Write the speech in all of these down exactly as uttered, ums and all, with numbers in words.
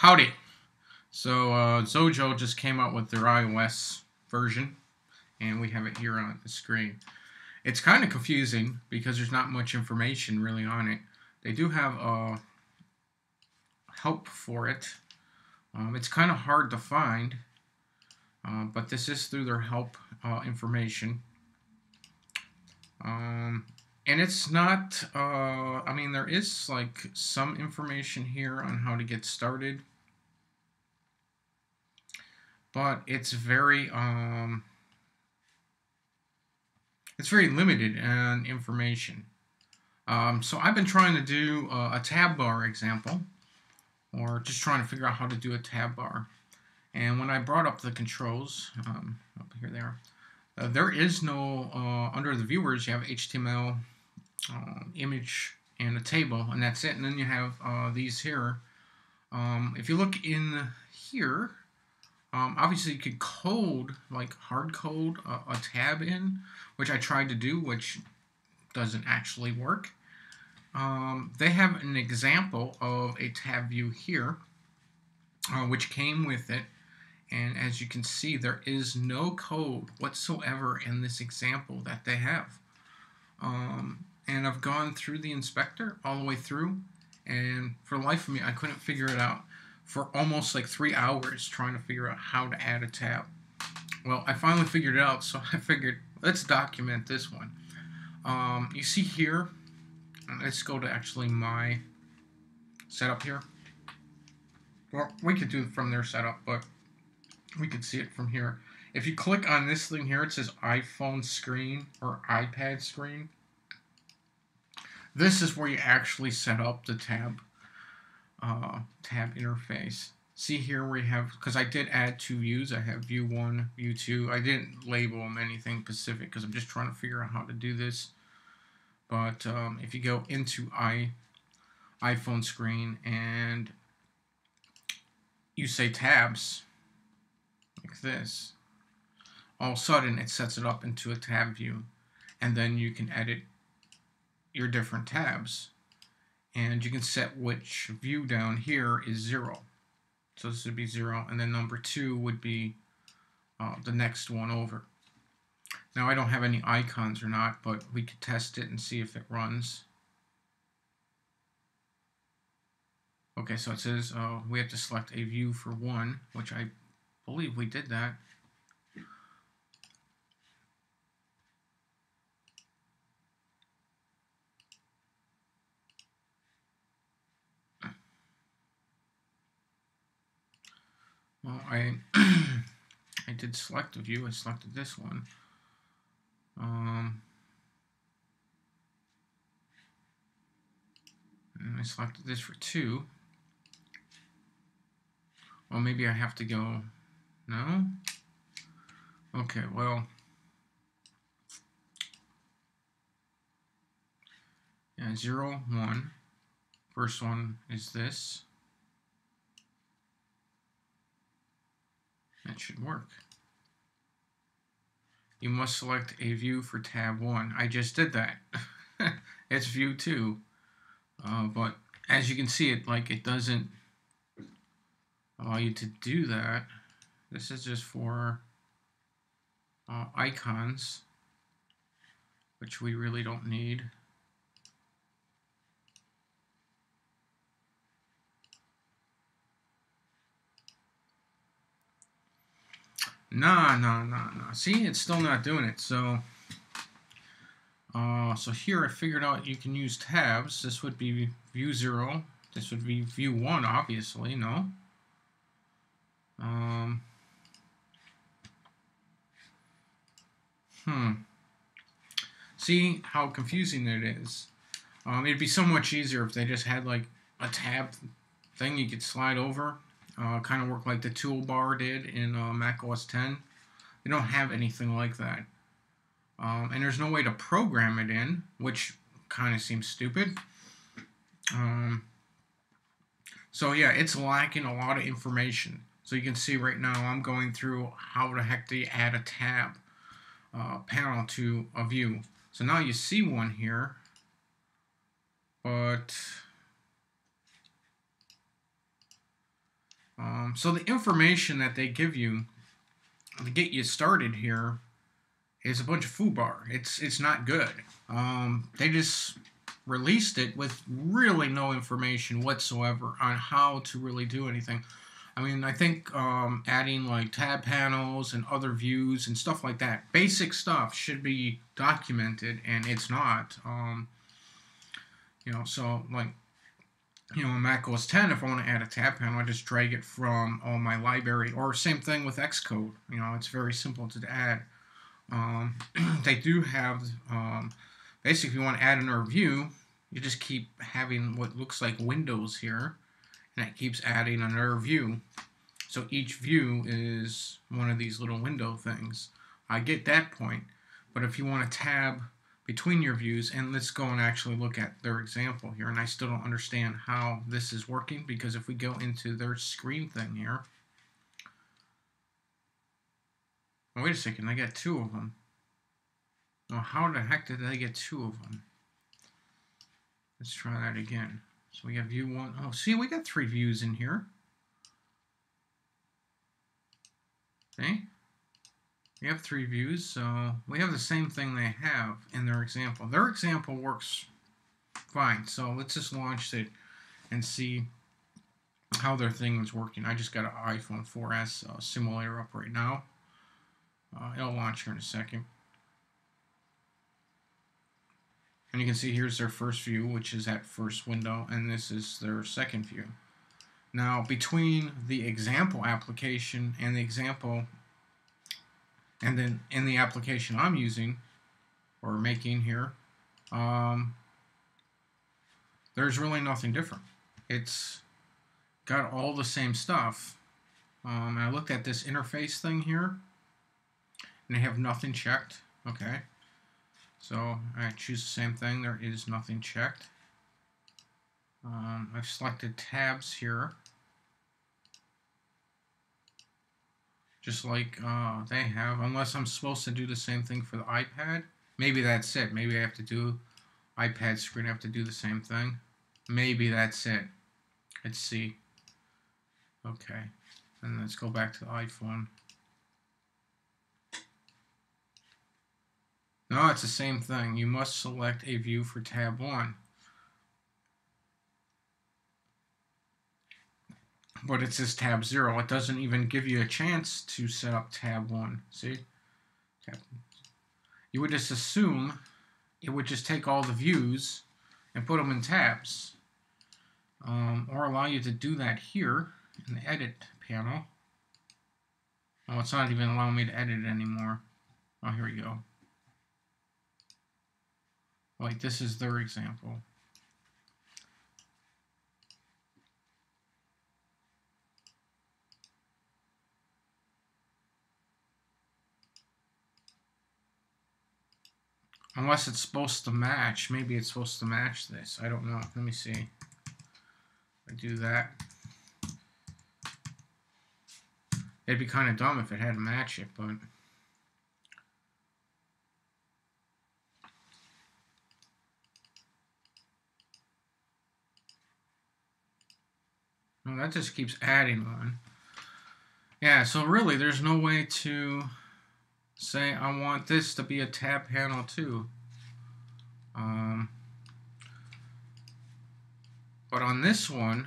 Howdy! So uh, Xojo just came out with their iOS version, and we have it here on the screen. It's kind of confusing because there's not much information really on it. They do have a help for it. Um, it's kind of hard to find, uh, but this is through their help uh, information. Um, and it's not, uh, I mean, there is like some information here on how to get started, but it's very, um, it's very limited in information. Um, so I've been trying to do uh, a tab bar example, or just trying to figure out how to do a tab bar. And when I brought up the controls, um, up here they are, Uh, there is no, uh, under the viewers, you have H T M L, uh, image, and a table, and that's it. And then you have uh, these here. Um, if you look in here, um, obviously you could code, like hard code, uh, a tab in, which I tried to do, which doesn't actually work. Um, they have an example of a tab view here, uh, which came with it. And as you can see, there is no code whatsoever in this example that they have. Um, and I've gone through the inspector all the way through, and for the life of me, I couldn't figure it out for almost like three hours trying to figure out how to add a tab. Well, I finally figured it out, so I figured let's document this one. Um, you see here, let's go to actually my setup here. Well, we could do it from their setup, but we can see it from here. If you click on this thing here, it says iPhone screen or iPad screen. This is where you actually set up the tab uh, tab interface. See here we have, because I did add two views. I have view one, view two. I didn't label them anything specific because I'm just trying to figure out how to do this. But um, if you go into i iPhone screen and you say tabs, like this, all of a sudden it sets it up into a tab view, and then you can edit your different tabs, and you can set which view down here is zero, so this would be zero, and then number two would be uh, the next one over. Now I don't have any icons or not, but we could test it and see if it runs. Okay, so it says uh, we have to select a view for one, which I I believe we did that. Well, I I did select a view. I selected this one. Um, and I selected this for two. Well, maybe I have to go. No? Okay, well, yeah, zero, one. First one is this. That should work. You must select a view for tab one. I just did that. It's view two. Uh, but as you can see, it like it doesn't allow you to do that. This is just for uh, icons, which we really don't need. Nah, nah, nah, nah. See, it's still not doing it. So, uh, so here I figured out you can use tabs. This would be view zero. This would be view one, obviously. No. Um. Hmm. See how confusing it is. Um, it'd be so much easier if they just had like a tab thing you could slide over. Uh, kind of work like the toolbar did in uh, mac O S ten. They don't have anything like that. Um, and there's no way to program it in, which kind of seems stupid. Um, so yeah, it's lacking a lot of information. So you can see right now I'm going through how the heck do you add a tab. Uh, panel to a view. So now you see one here, but Um, so the information that they give you to get you started here is a bunch of foobar. It's it's not good. Um, they just released it with really no information whatsoever on how to really do anything. I mean, I think um, adding like tab panels and other views and stuff like that, basic stuff should be documented, and it's not. Um, you know, so like, you know, in macOS ten, if I want to add a tab panel, I just drag it from all my library, or same thing with Xcode. You know, it's very simple to add. Um, they do have, um, basically, if you want to add another view, you just keep having what looks like windows here. And it keeps adding another view. So each view is one of these little window things. I get that point. But if you want to tab between your views, and let's go and actually look at their example here. And I still don't understand how this is working, because if we go into their screen thing here. Oh, wait a second, I got two of them. Well, how the heck did I get two of them? Let's try that again. So we got view one. Oh, see, we got three views in here. See? We have three views, so we have the same thing they have in their example. Their example works fine, so let's just launch it and see how their thing is working. I just got an iPhone four S uh, simulator up right now. Uh, it'll launch here in a second. And you can see here's their first view, which is that first window, and this is their second view. Now, between the example application and the example, and then in the application I'm using or making here, um, there's really nothing different. It's got all the same stuff. Um, I looked at this interface thing here, and they have nothing checked. Okay. So I choose the same thing. There is nothing checked. Um, I've selected tabs here, just like uh, they have, unless I'm supposed to do the same thing for the iPad. Maybe that's it. Maybe I have to do iPad screen. I have to do the same thing. Maybe that's it. Let's see. Okay. And let's go back to the iPhone. No, it's the same thing. You must select a view for tab one. But it says tab zero. It doesn't even give you a chance to set up tab one. See? You would just assume it would just take all the views and put them in tabs. Um, or allow you to do that here in the edit panel. Oh, it's not even allowing me to edit anymore. Oh, here we go. Like, this is their example. Unless it's supposed to match. Maybe it's supposed to match this. I don't know. Let me see. I do that. It'd be kind of dumb if it had to match it, but... Well, that just keeps adding on. Yeah, so really there's no way to say I want this to be a tab panel too. Um, but on this one,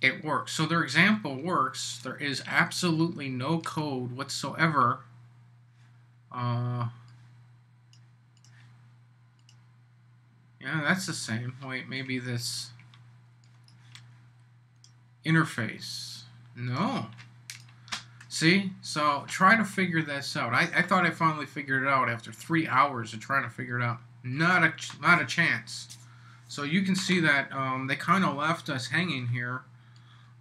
it works. So their example works. There is absolutely no code whatsoever. Uh, yeah, that's the same. Wait, maybe this... interface. No. See? So try to figure this out. I, I thought I finally figured it out after three hours of trying to figure it out. Not a, not a chance. So you can see that um, they kind of left us hanging here.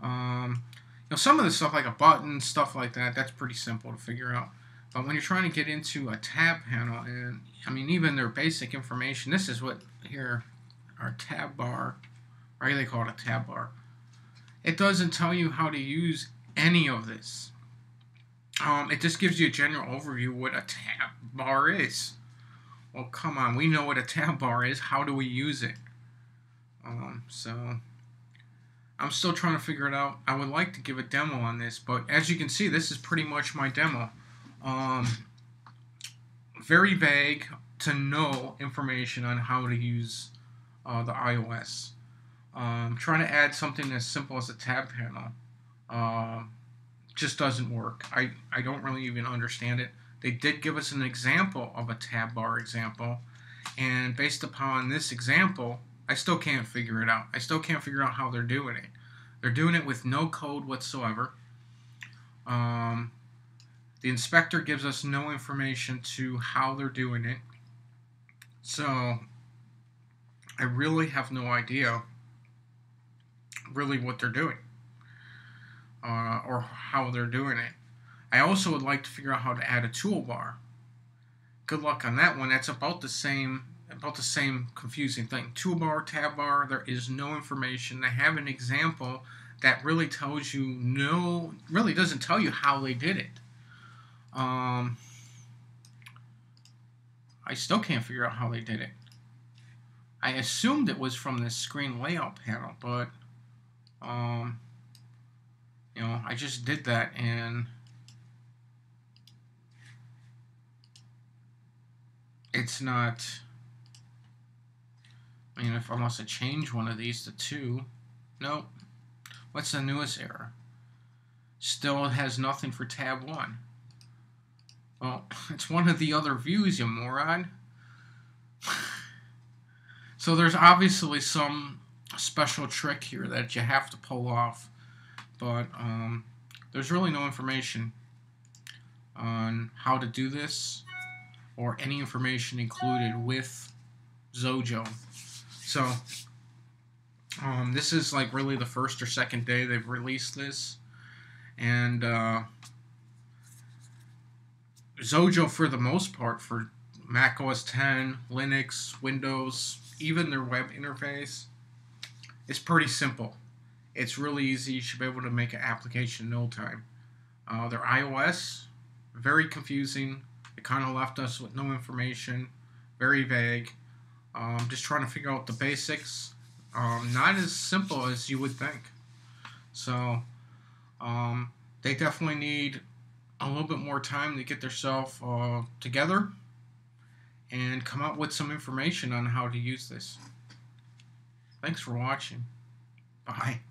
Um, you know, some of the stuff like a button, stuff like that, that's pretty simple to figure out. But when you're trying to get into a tab panel, and I mean even their basic information, this is what here, our tab bar, or they call it a tab bar. It doesn't tell you how to use any of this. Um, it just gives you a general overview of what a tab bar is. Well, come on, we know what a tab bar is. How do we use it? Um, so, I'm still trying to figure it out. I would like to give a demo on this, but as you can see, this is pretty much my demo. Um, very vague to no information on how to use uh, the iOS. Um, trying to add something as simple as a tab panel uh, just doesn't work. I, I don't really even understand it. They did give us an example of a tab bar example, and based upon this example, I still can't figure it out. I still can't figure out how they're doing it. They're doing it with no code whatsoever. Um, the inspector gives us no information to how they're doing it. So I really have no idea really what they're doing uh, or how they're doing it. I also would like to figure out how to add a toolbar. Good luck on that one. That's about the same about the same confusing thing. Toolbar, tab bar, there is no information. They have an example that really tells you no, really doesn't tell you how they did it. Um, I still can't figure out how they did it. I assumed it was from this screen layout panel, but um, you know, I just did that and it's not. I mean, if I want to change one of these to two, nope. What's the newest error? Still has nothing for tab one. Well, it's one of the other views, you moron. So there's obviously some special trick here that you have to pull off, but um, there's really no information on how to do this or any information included with Xojo. So, um, this is like really the first or second day they've released this, and uh, Xojo for the most part for mac O S ten, Linux, Windows, even their web interface is pretty simple. It's really easy. You should be able to make an application in no time. Uh, their iOS, very confusing. It kind of left us with no information, very vague. Um, just trying to figure out the basics. Um, not as simple as you would think. So um, they definitely need a little bit more time to get themselves uh, together and come up with some information on how to use this. Thanks for watching. Bye.